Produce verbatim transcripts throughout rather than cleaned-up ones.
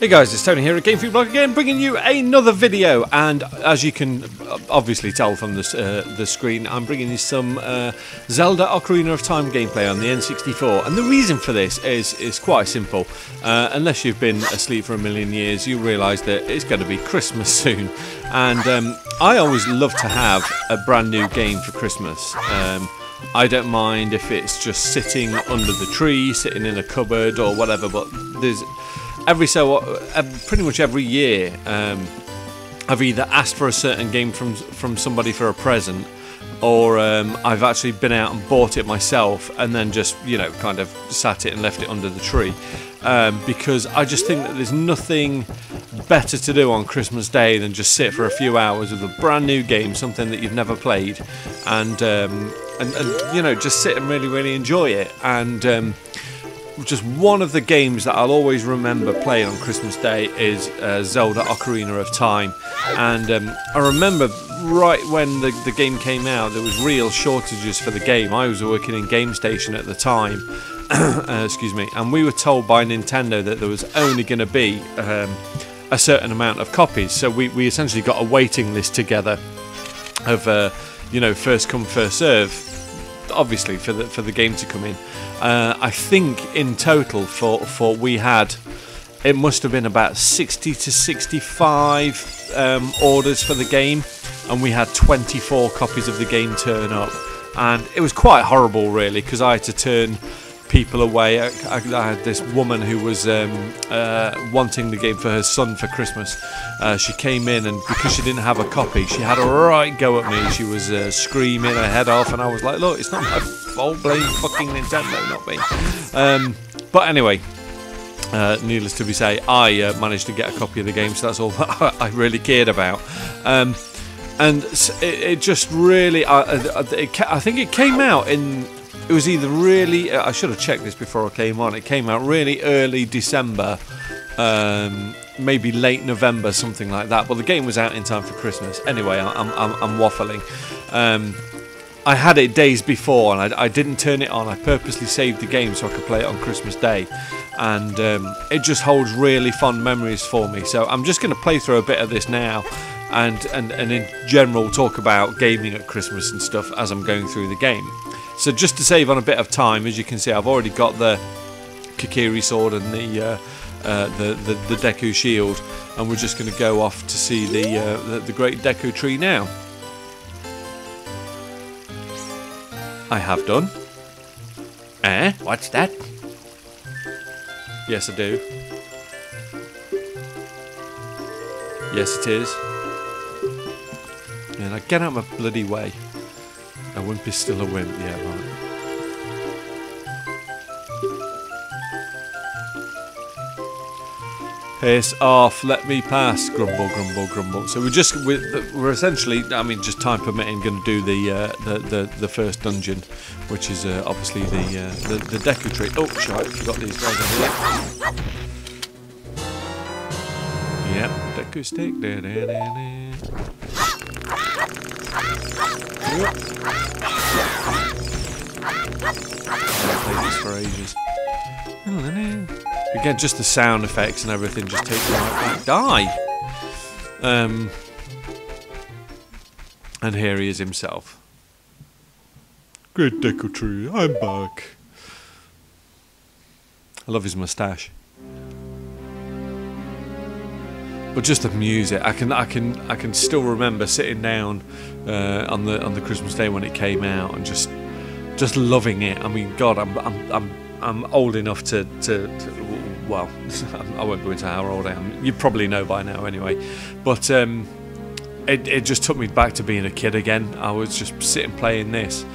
Hey guys, it's Tony here at GameFreakBlog again, bringing you another video. And as you can obviously tell from this, uh, the screen, I'm bringing you some uh, Zelda Ocarina of Time gameplay on the N sixty-four. And the reason for this is is quite simple. Uh, unless you've been asleep for a million years, you realise that it's going to be Christmas soon. And um, I always love to have a brand new game for Christmas. Um, I don't mind if it's just sitting under the tree, sitting in a cupboard or whatever, but there's every so pretty much every year um, I've either asked for a certain game from from somebody for a present, or um, I've actually been out and bought it myself and then just, you know, kind of sat it and left it under the tree, um, because I just think that there's nothing better to do on Christmas Day than just sit for a few hours with a brand new game, something that you've never played, and um, and, and you know, just sit and really really enjoy it. And um, just one of the games that I'll always remember playing on Christmas Day is uh, Zelda Ocarina of Time. And um, I remember right when the, the game came out, there was real shortages for the game. I was working in GameStation at the time, uh, excuse me, and we were told by Nintendo that there was only going to be um, a certain amount of copies. So we, we essentially got a waiting list together of, uh, you know, first come, first serve, obviously, for the for the game to come in. uh, I think in total for for we had, it must have been about sixty to sixty-five um, orders for the game, and we had twenty-four copies of the game turn up, and it was quite horrible really, because I had to turn people away. I, I, I had this woman who was um, uh, wanting the game for her son for Christmas. Uh, she came in, and because she didn't have a copy, she had a right go at me. She was uh, screaming her head off, and I was like, look, it's not my fault, blame fucking Nintendo, not me. Um, but anyway, uh, needless to be say, I uh, managed to get a copy of the game, so that's all that I really cared about. Um, and it, it just really, I, it, I think it came out in... It was either really, I should have checked this before I came on, it came out really early December, um, maybe late November, something like that. But the game was out in time for Christmas. Anyway, I'm, I'm, I'm waffling. Um, I had it days before, and I, I didn't turn it on. I purposely saved the game so I could play it on Christmas Day. And um, it just holds really fond memories for me. So I'm just going to play through a bit of this now. And, and, and in general talk about gaming at Christmas and stuff as I'm going through the game. So just to save on a bit of time, as you can see, I've already got the Kakiri sword and the uh, uh, the, the, the Deku shield, and we're just going to go off to see the, uh, the the Great Deku Tree now. I have done. Eh? What's that? Yes, I do. Yes, it is. And I get out of my bloody way. A wimp is still a wimp, yeah, right. Piss off, let me pass. Grumble, grumble, grumble. So we're just, we're, we're essentially, I mean, just time permitting, going to do the, uh, the the the first dungeon, which is uh, obviously the, uh, the the Deku Tree. Oh, shit, I forgot these guys over here. Yep, Deku stick. Da, da, da, da. I've played this for ages. Again, just the sound effects and everything just takes me right back. Die! Um, and here he is himself. Great Deku Tree, I'm back. I love his moustache. But just the music, I can, I can, I can still remember sitting down uh, on the on the Christmas Day when it came out and just, just loving it. I mean, God, I'm, I'm, I'm, I'm old enough to, to, to well, I won't go into how old I am. You probably know by now, anyway. But um, it, it just took me back to being a kid again. I was just sitting playing this.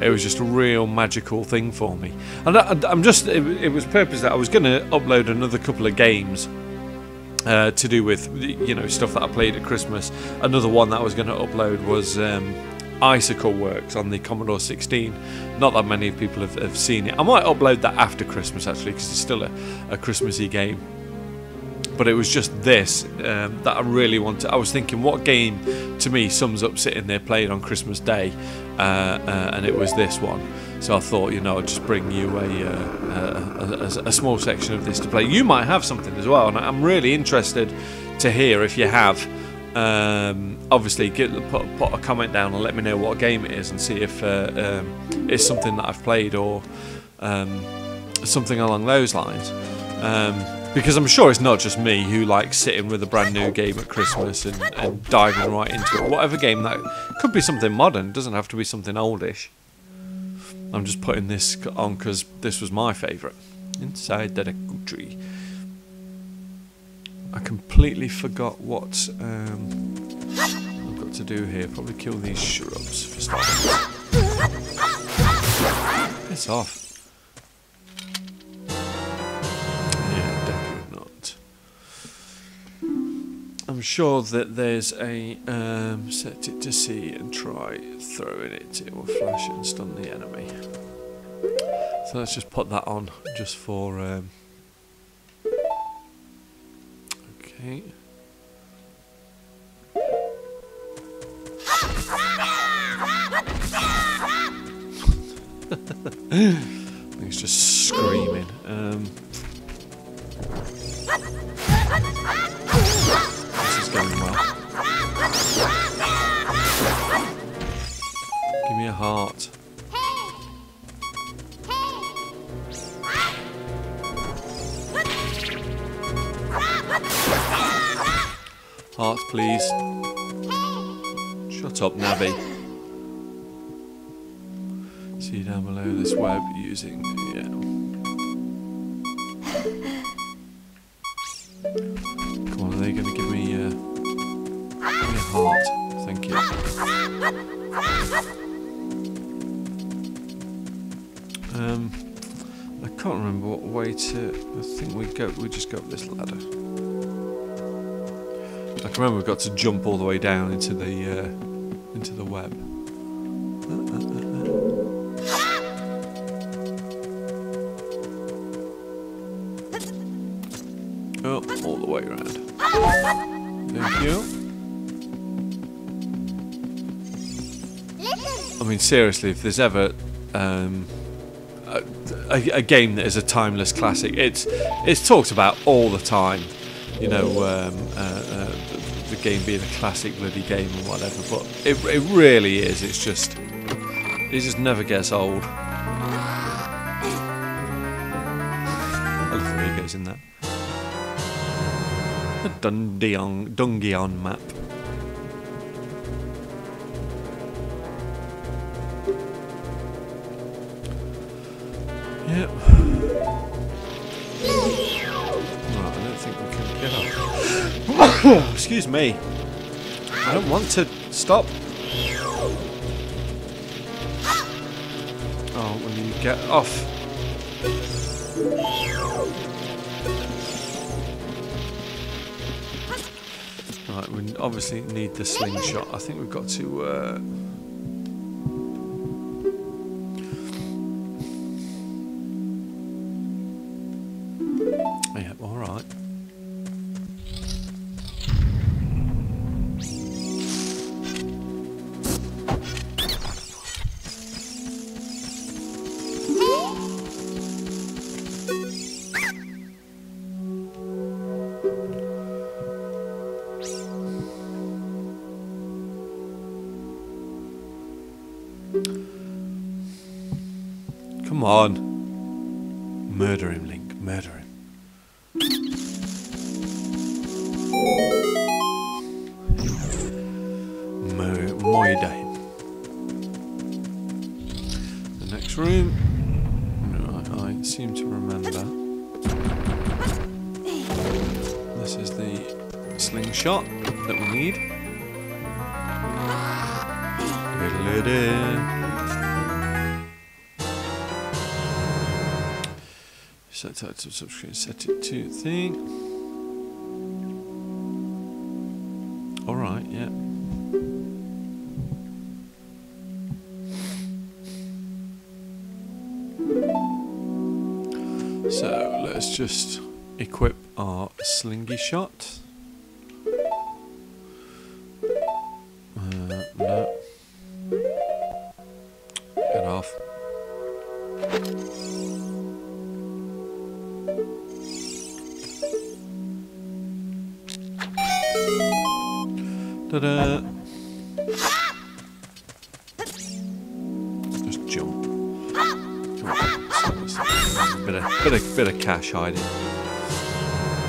It was just a real magical thing for me. And I, I'm just, it, it was purpose that I was going to upload another couple of games. Uh, to do with, you know, stuff that I played at Christmas. Another one that I was going to upload was um, Icicle Works on the Commodore sixteen. Not that many people have, have seen it. I might upload that after Christmas actually, because it's still a, a Christmassy game. but it was just this um, that I really wanted. I was thinking, what game to me sums up sitting there playing on Christmas Day, uh, uh, and it was this one. So I thought, you know, I'd just bring you a, uh, a, a, a small section of this to play. You might have something as well, and I'm really interested to hear if you have. Um, obviously, get, put, put a comment down and let me know what game it is, and see if uh, um, it's something that I've played or um, something along those lines. Um, because I'm sure it's not just me who likes sitting with a brand new game at Christmas and, and diving right into it. Whatever game that could be, something modern, doesn't have to be something oldish. I'm just putting this on because this was my favourite. Inside the Deku Tree. I completely forgot what um, I've got to do here. Probably kill these shrubs for starters. Piss off. Yeah, definitely not. I'm sure that there's a um, set it to sea and try throwing it. It will flash and stun the enemy. So let's just put that on just for... Um, Okay. He's just screaming. Um, this is going well. Give me a heart. Heart, please. Shut up, Navi. See down below this web using... Yeah. Come on, are they going to give me, uh, give me a heart? Thank you. Um, I can't remember what way to... I think we go. We just go up this ladder. I can remember we've got to jump all the way down into the uh, into the web. Uh, uh, uh. Oh, all the way around. Thank you. I mean, seriously, if there's ever um, a, a, a game that is a timeless classic, it's it's talked about all the time. You know, um, uh, uh, the, the game being a classic bloody game or whatever, but it, it really is. It's just, it just never gets old. I love the Migos in that. The Dungeon, Dungeon map. Yep. Excuse me. I don't want to stop. Oh, when you get off. Right, we obviously need the slingshot. I think we've got to. Uh... Yeah, all right. Come on. Murder him, Link. Murder him. Murder him. The next room. No, I, I seem to remember. This is the slingshot that we need. Reloaded. Set that to subscribe, set it to thing. Alright, yeah. So let's just equip our slingy shot. Uh, no. Get off. Ta-da! Just jump. Come on. Bit of, bit of, bit of cash hiding.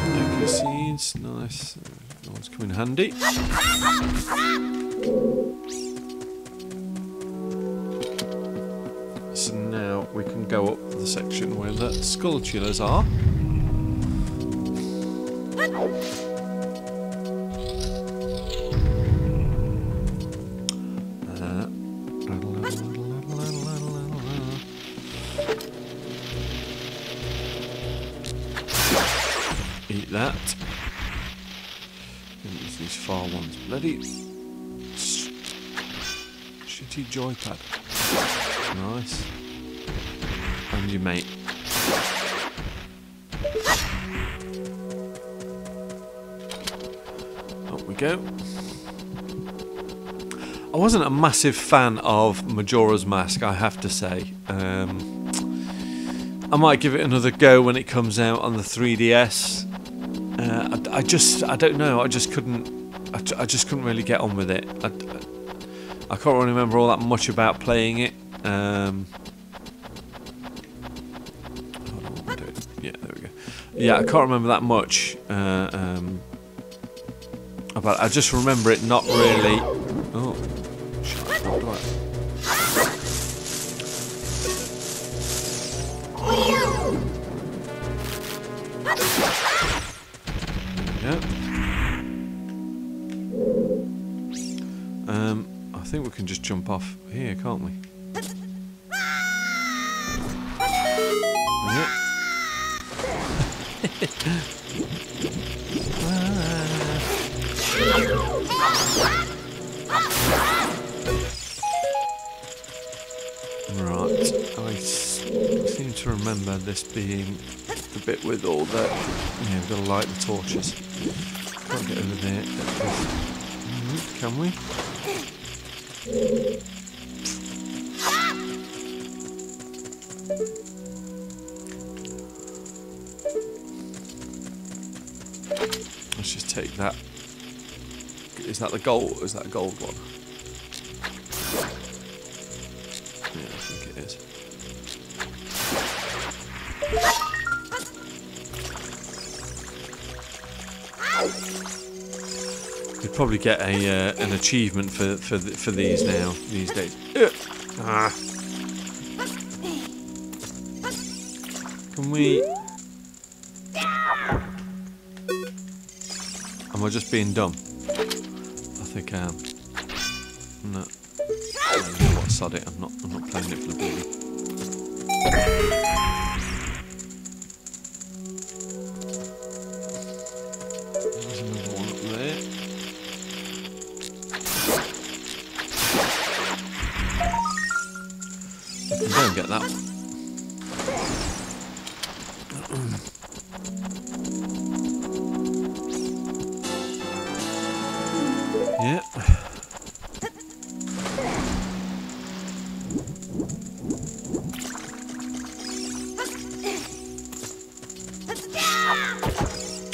Deku seeds, nice. That one's come in handy. So now we can go up to the section where the skull chillers are. That. These far ones. Bloody shitty joypad. Nice. And your mate. Up we go. I wasn't a massive fan of Majora's Mask, I have to say. Um, I might give it another go when it comes out on the three D S. Uh, I, I just, I don't know, I just couldn't, I, I just couldn't really get on with it. I, I, I can't really remember all that much about playing it. Um, hold on, yeah, there we go. Yeah, I can't remember that much. Uh, um, about, I just remember it not really... Oh, shit, how do I... Yeah. Um, I think we can just jump off here, can't we? Yeah. Right, I seem to remember this being the bit with all the... Yeah, we've got to light the torches. Can't get over there. Mm-hmm, can we? Let's just take that. Is that the gold? Is that a gold one? Yeah, I think it is. You'd probably get a uh, an achievement for for th for these now these days. Ah. Can we? Am I just being dumb? I think I am. No. I don't know what, sod it. I'm not. I'm not playing it for the baby. Get that one. Yeah.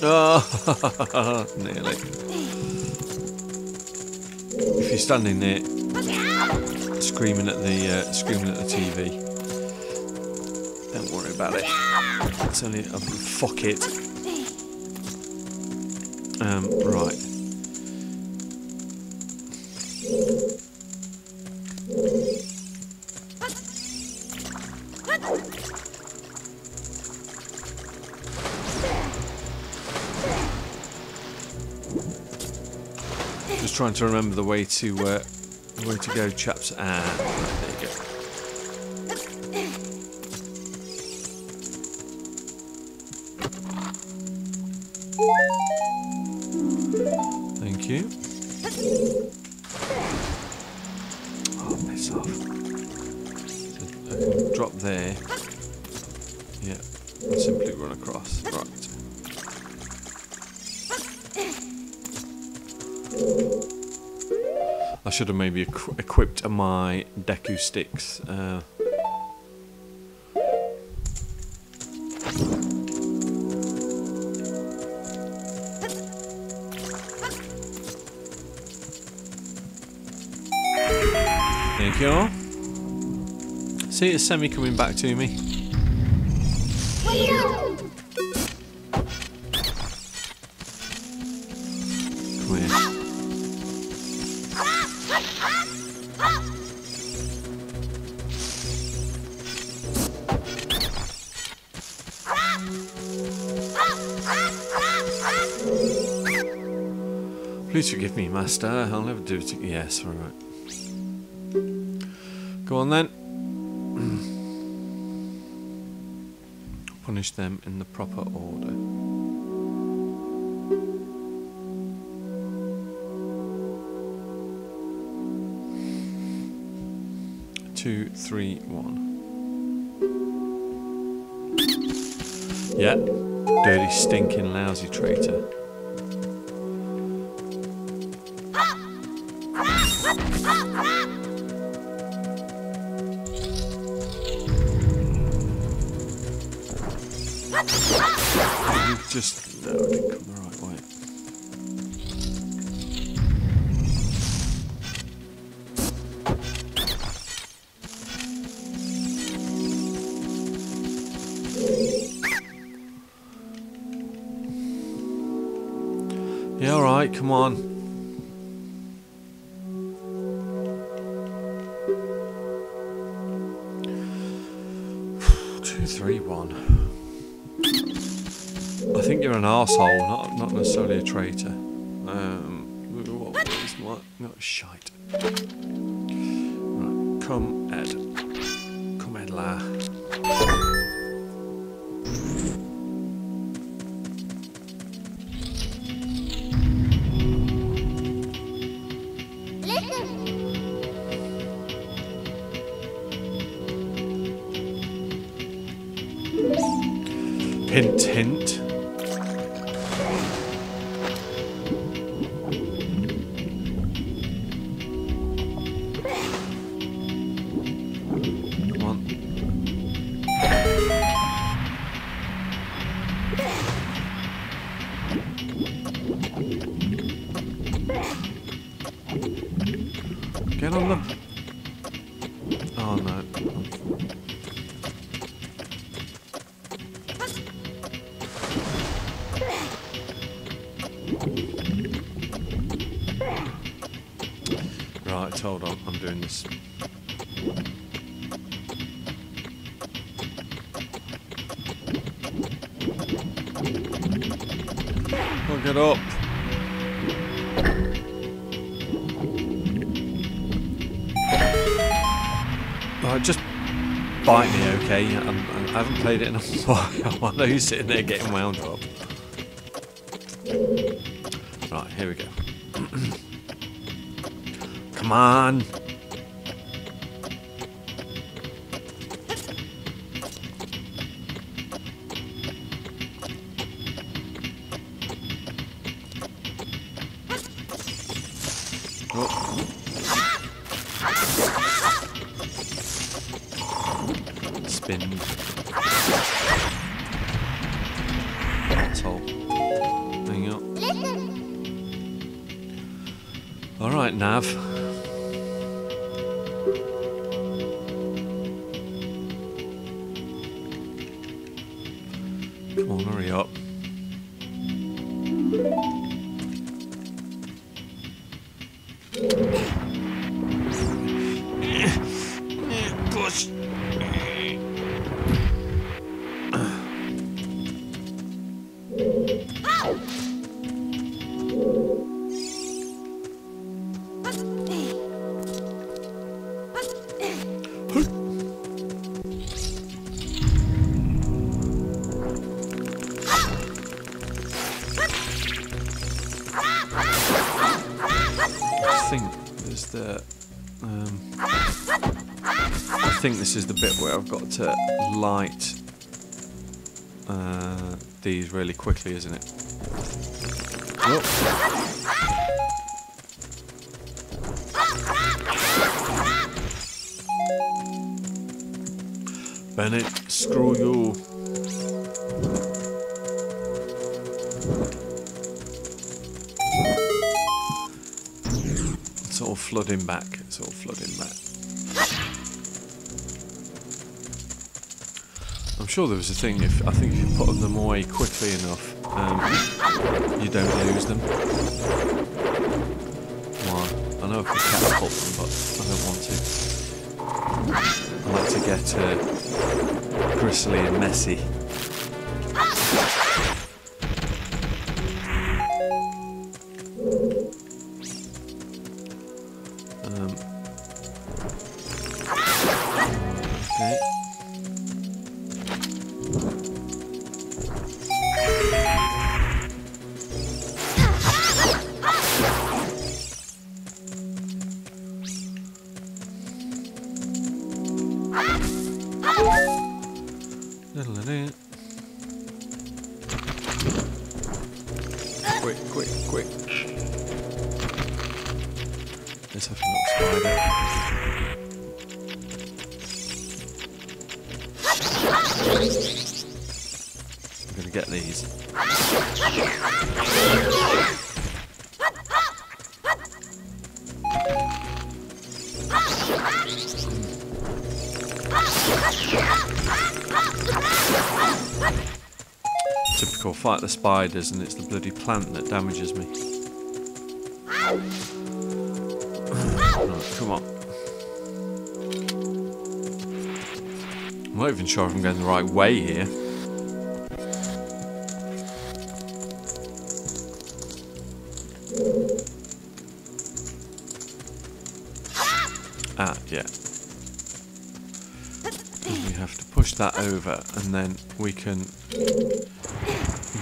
Oh, nearly. If you're standing there screaming at the uh, screaming at the T V. Don't worry about it. It's only a fuck it. Um, right. Just trying to remember the way to uh, the way to go, chaps. Ah, there you go. There, yeah, and simply run across. Right, I should have maybe equ equipped my Deku sticks. Uh, Thank you. See, it's Semi coming back to me. Come here. Please forgive me, Master. I'll never do it. Yes, all right. Go on then. Punish them in the proper order. Two, three, one. Yeah. Dirty, stinking, lousy traitor. Just no, it didn't come the right way. Yeah, all right, come on. Two, three, one. I think you're an arsehole, not not necessarily a traitor. Um, what is what? Not shite. Right, come Ed, come Ed la. Hint, hint. Hold on, I'm doing this. Look it up. Alright, just bite me, okay? I'm, I'm, I haven't played it in a while. I know you're sitting there getting wound up. Right, here we go. Come on. Oh. Spin. That's all. Hang up. All right, Nav. I think this is the bit where I've got to light uh, these really quickly, isn't it? Oh. Bennett, screw you. It's all flooding back. It's all flooding back. I'm sure there was a thing, if I think if you put them away quickly enough, um, you don't lose them. Well, I know I could catapult them, but I don't want to. I like to get uh, gristly and messy. Um. Okay. Fight the spiders, and it's the bloody plant that damages me. Right, come on. I'm not even sure if I'm going the right way here. Ah, yeah. We have to push that over, and then we can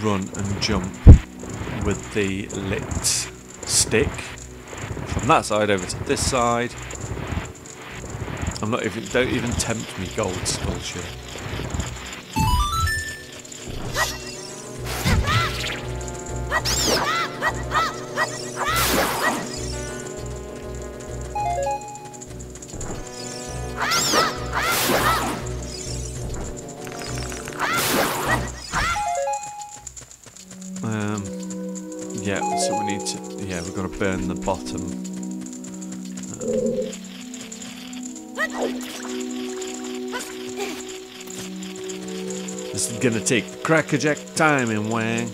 run and jump with the lit stick from that side over to this side. I'm not even, don't even tempt me, gold skull shit. Burn the bottom. Uh. This is gonna take crackerjack timing, Wang.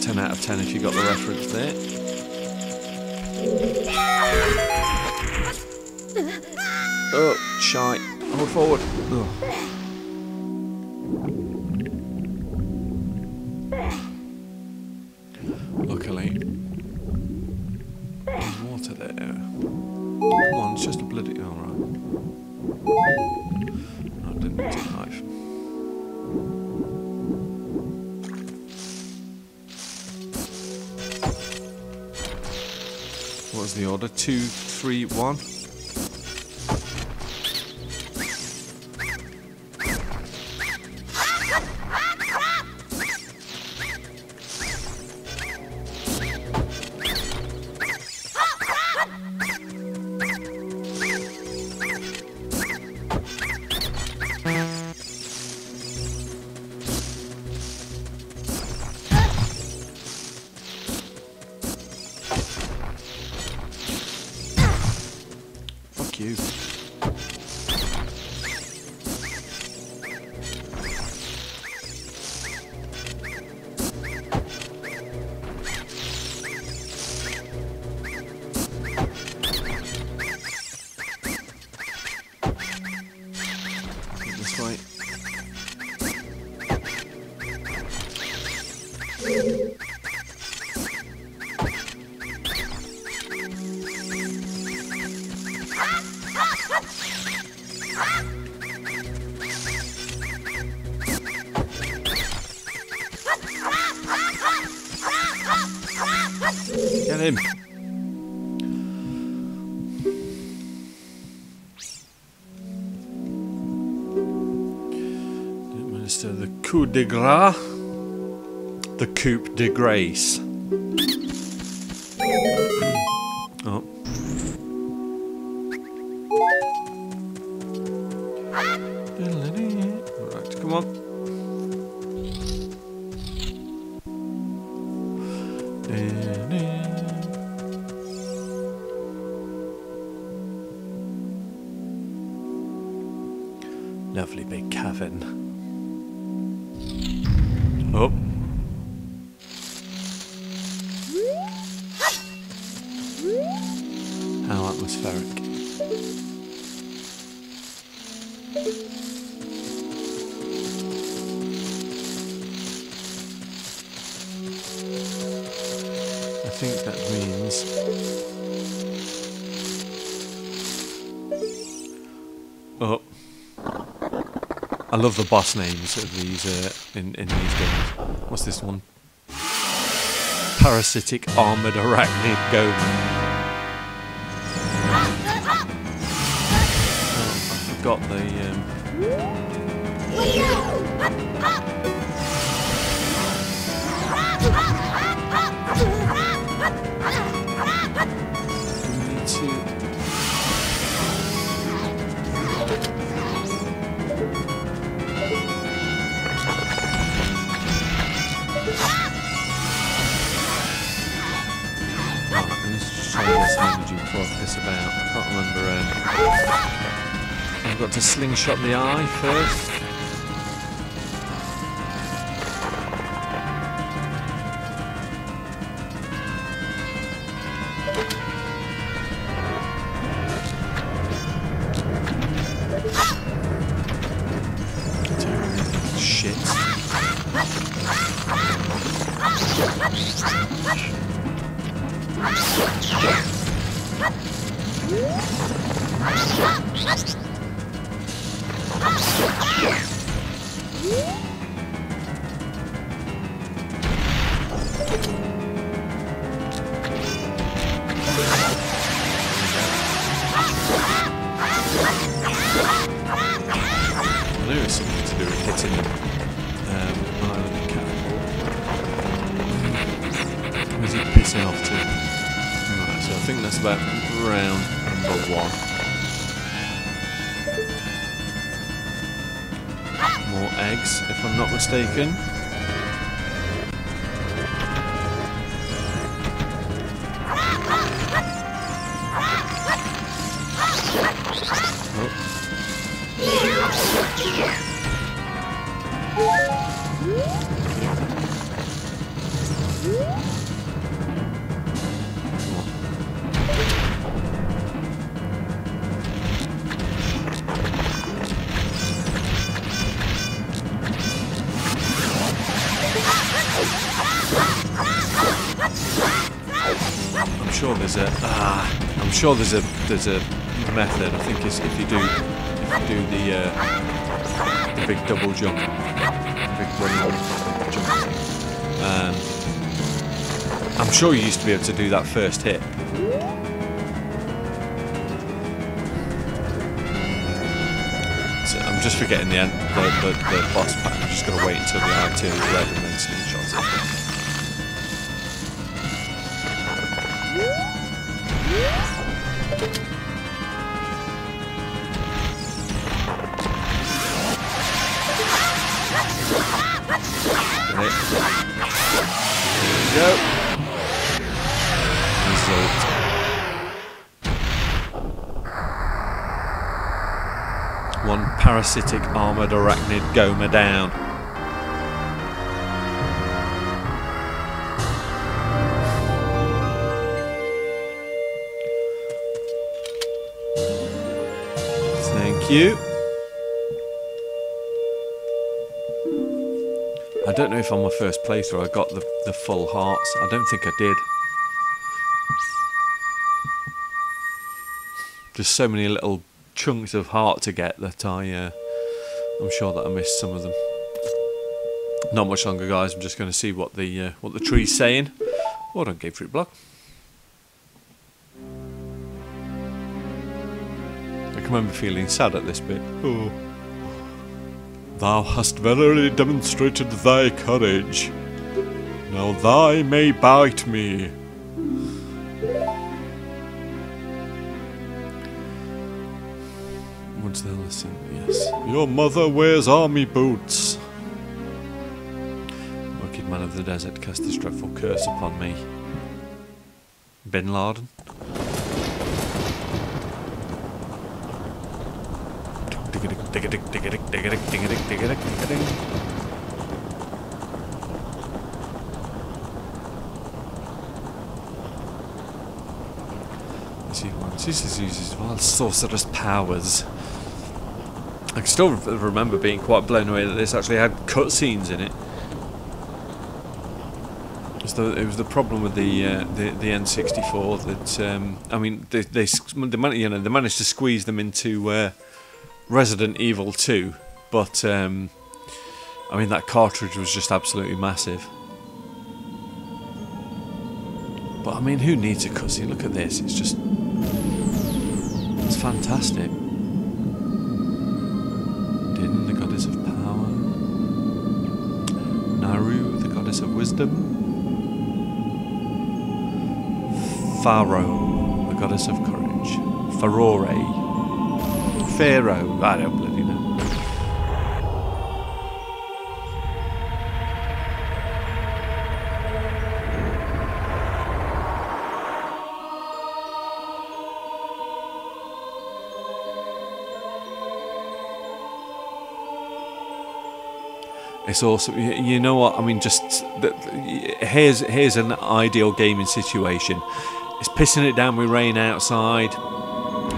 Ten out of ten if you got the reference there. Oh, shite. Hold forward. Oh. Two, three, one. Coup de grace, the coup de grace. Oh, Lovely big cavern. Oh. How atmospheric. I think that means oh, I love the boss names of these uh, in in these games. What's this one? Parasitic Armoured Arachnid Gohma. Oh, I forgot the. Um, about. I can't remember. Um, I've got to slingshot the eye first. Mistaken. Sure, there's a there's a method. I think it's if you do if you do the, uh, the big double jump, the big double jump. Um, I'm sure you used to be able to do that first hit. So I'm just forgetting the end, the, the, the boss pattern. I'm just gonna wait until the eye turns red and then slingshot it. Parasitic Armoured Arachnid Gohma down. Thank you. I don't know if on my first playthrough I got the, the full hearts. I don't think I did. Just so many little chunks of heart to get that I, uh, I'm sure that I missed some of them. Not much longer, guys. I'm just going to see what the uh, what the tree's saying. Well done, GameFreakBlog. I can remember feeling sad at this bit. Oh. Thou hast verily demonstrated thy courage. Now thy may bite me. Your mother wears army boots. Wicked man of the desert cast this dreadful curse upon me. Bin Laden. Jesus uses wild sorcerous powers. I can still remember being quite blown away that this actually had cutscenes in it. So it was the problem with the uh, the, the N sixty-four that um, I mean they they they managed, you know, they managed to squeeze them into uh, Resident Evil two, but um, I mean that cartridge was just absolutely massive. But I mean, who needs a cutscene? Look at this. It's just it's fantastic. Din, the goddess of power. Naru, the goddess of wisdom. Farore, the goddess of courage. Farore. Pharaoh. I don't bloody know. It's awesome. You know what? I mean, just here's here's an ideal gaming situation. It's pissing it down with rain outside.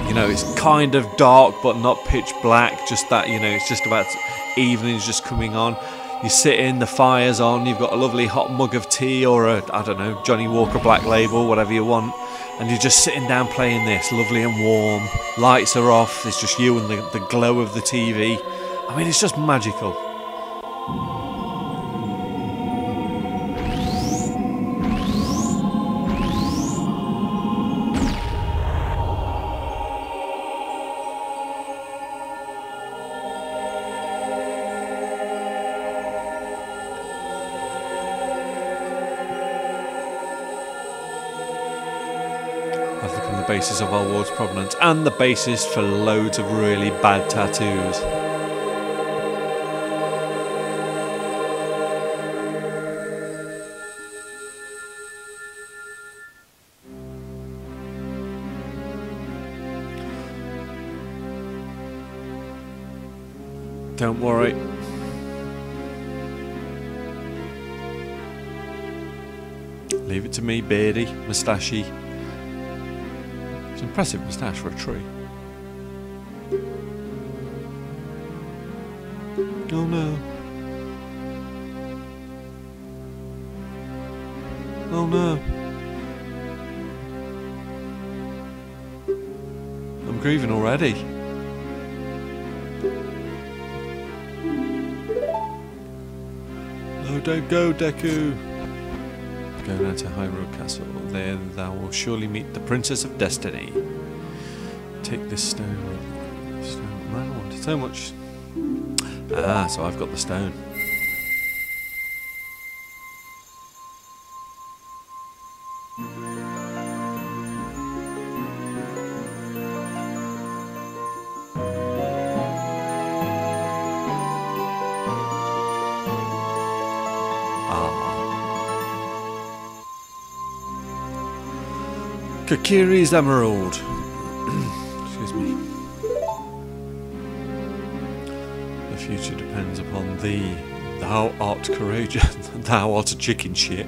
You know, it's kind of dark, but not pitch black. Just that, you know, it's just about evening's just coming on. You sit in, the fire's on. You've got a lovely hot mug of tea or a, I don't know, Johnny Walker Black Label, whatever you want. And you're just sitting down playing this, lovely and warm. Lights are off. It's just you and the, the glow of the T V. I mean, it's just magical. Basis of our world's provenance and the basis for loads of really bad tattoos. Don't worry. Leave it to me, beardy, mustachy. It's an impressive moustache for a tree. Oh no. Oh no. I'm grieving already. No, don't go, Deku. Go now to Hyrule Castle. There thou wilt surely meet the Princess of Destiny. Take this stone. Stone. Man, I wanted so much. Ah, so I've got the stone. Kakiri's Emerald. Excuse me. The future depends upon thee. Thou art courageous. Thou art a chicken shit.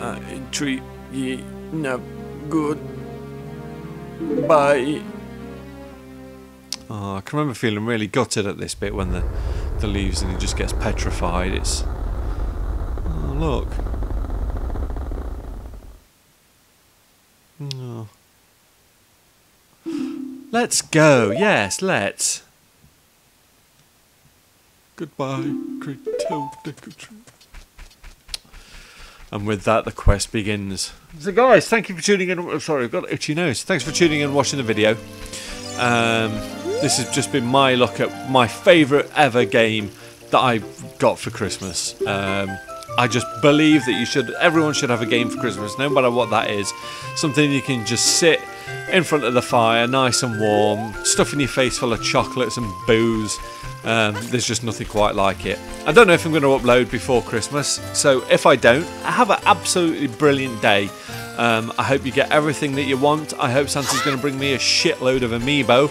I treat ye not good. Bye. Oh, I can remember feeling really gutted at this bit when the the leaves and he just gets petrified. It's oh, look. Let's go, yes, let's. Goodbye, Great Deku Tree. And with that, the quest begins. So guys, thank you for tuning in. I'm sorry, I've got itchy nose. Thanks for tuning in and watching the video. Um, this has just been my look at my favourite ever game that I got for Christmas. Um, I just believe that you should, everyone should have a game for Christmas, no matter what that is. Something you can just sit in front of the fire, nice and warm, stuffing your face full of chocolates and booze. Um, there's just nothing quite like it. I don't know if I'm going to upload before Christmas, so if I don't, have an absolutely brilliant day. Um, I hope you get everything that you want. I hope Santa's going to bring me a shitload of amiibo.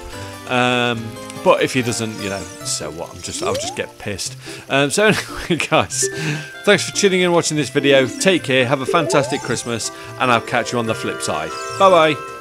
Um, but if he doesn't, you know, so what? I'm just, I'll just get pissed. Um, so anyway, guys, thanks for tuning in and watching this video. Take care, have a fantastic Christmas, and I'll catch you on the flip side. Bye-bye.